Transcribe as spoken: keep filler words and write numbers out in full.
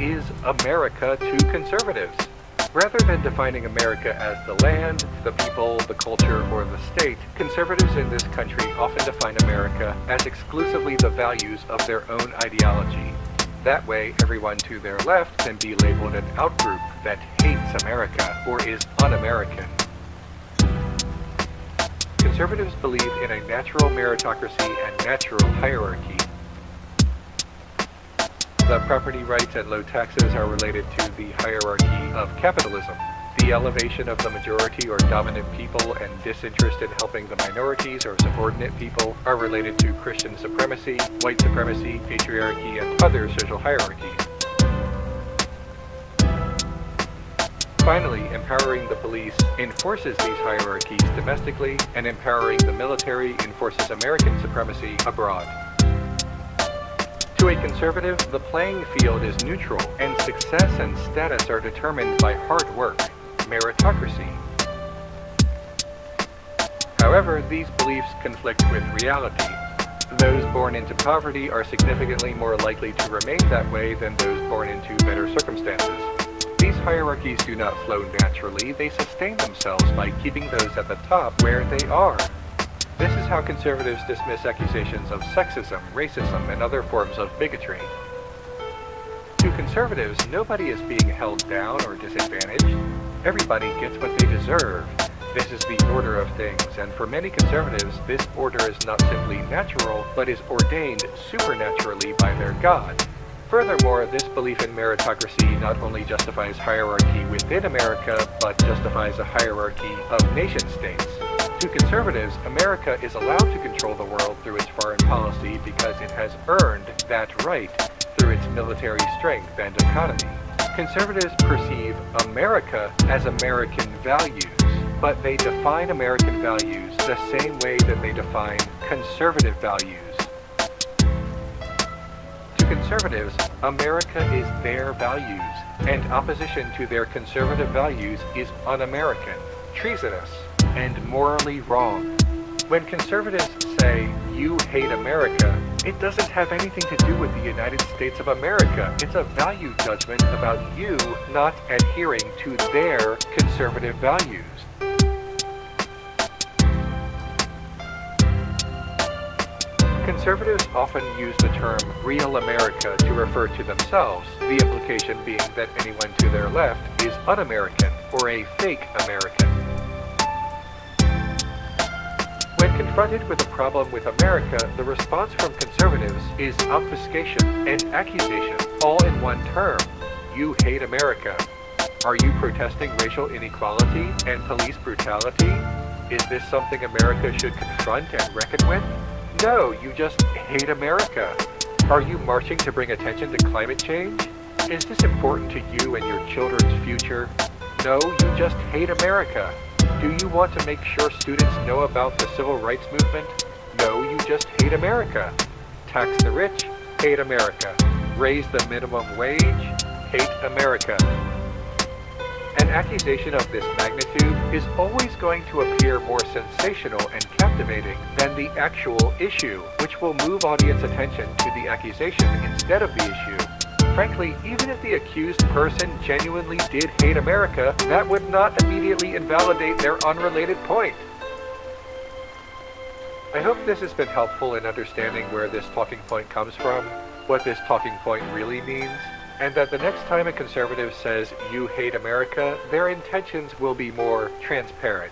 is America to conservatives? Rather than defining America as the land, the people, the culture, or the state, conservatives in this country often define America as exclusively the values of their own ideology. That way, everyone to their left can be labeled an outgroup that hates America or is un-American. Conservatives believe in a natural meritocracy and natural hierarchy. The property rights and low taxes are related to the hierarchy of capitalism. The elevation of the majority or dominant people and disinterest in helping the minorities or subordinate people are related to Christian supremacy, white supremacy, patriarchy, and other social hierarchies. Finally, empowering the police enforces these hierarchies domestically, and empowering the military enforces American supremacy abroad. To a conservative, the playing field is neutral, and success and status are determined by hard work, meritocracy. However, these beliefs conflict with reality. Those born into poverty are significantly more likely to remain that way than those born into better circumstances. These hierarchies do not flow naturally, they sustain themselves by keeping those at the top where they are. This is how conservatives dismiss accusations of sexism, racism, and other forms of bigotry. To conservatives, nobody is being held down or disadvantaged. Everybody gets what they deserve. This is the order of things, and for many conservatives, this order is not simply natural, but is ordained supernaturally by their God. Furthermore, this belief in meritocracy not only justifies hierarchy within America, but justifies a hierarchy of nation-states. To conservatives, America is allowed to control the world through its foreign policy because it has earned that right through its military strength and economy. Conservatives perceive America as American values, but they define American values the same way that they define conservative values. To conservatives, America is their values, and opposition to their conservative values is un-American, treasonous, and morally wrong. When conservatives say, "You hate America," it doesn't have anything to do with the United States of America. It's a value judgment about you not adhering to their conservative values. Conservatives often use the term "real America" to refer to themselves, the implication being that anyone to their left is un-American or a fake American. When confronted with a problem with America, the response from conservatives is obfuscation and accusation, all in one term. You hate America. Are you protesting racial inequality and police brutality? Is this something America should confront and reckon with? No, you just hate America. Are you marching to bring attention to climate change? Is this important to you and your children's future? No, you just hate America. Do you want to make sure students know about the civil rights movement? No, you just hate America. Tax the rich, hate America. Raise the minimum wage, hate America. An accusation of this magnitude is always going to appear more sensational and captivating than the actual issue, which will move audience attention to the accusation instead of the issue. Frankly, even if the accused person genuinely did hate America, that would not immediately invalidate their unrelated point. I hope this has been helpful in understanding where this talking point comes from, what this talking point really means, and that the next time a conservative says, "You hate America," their intentions will be more transparent.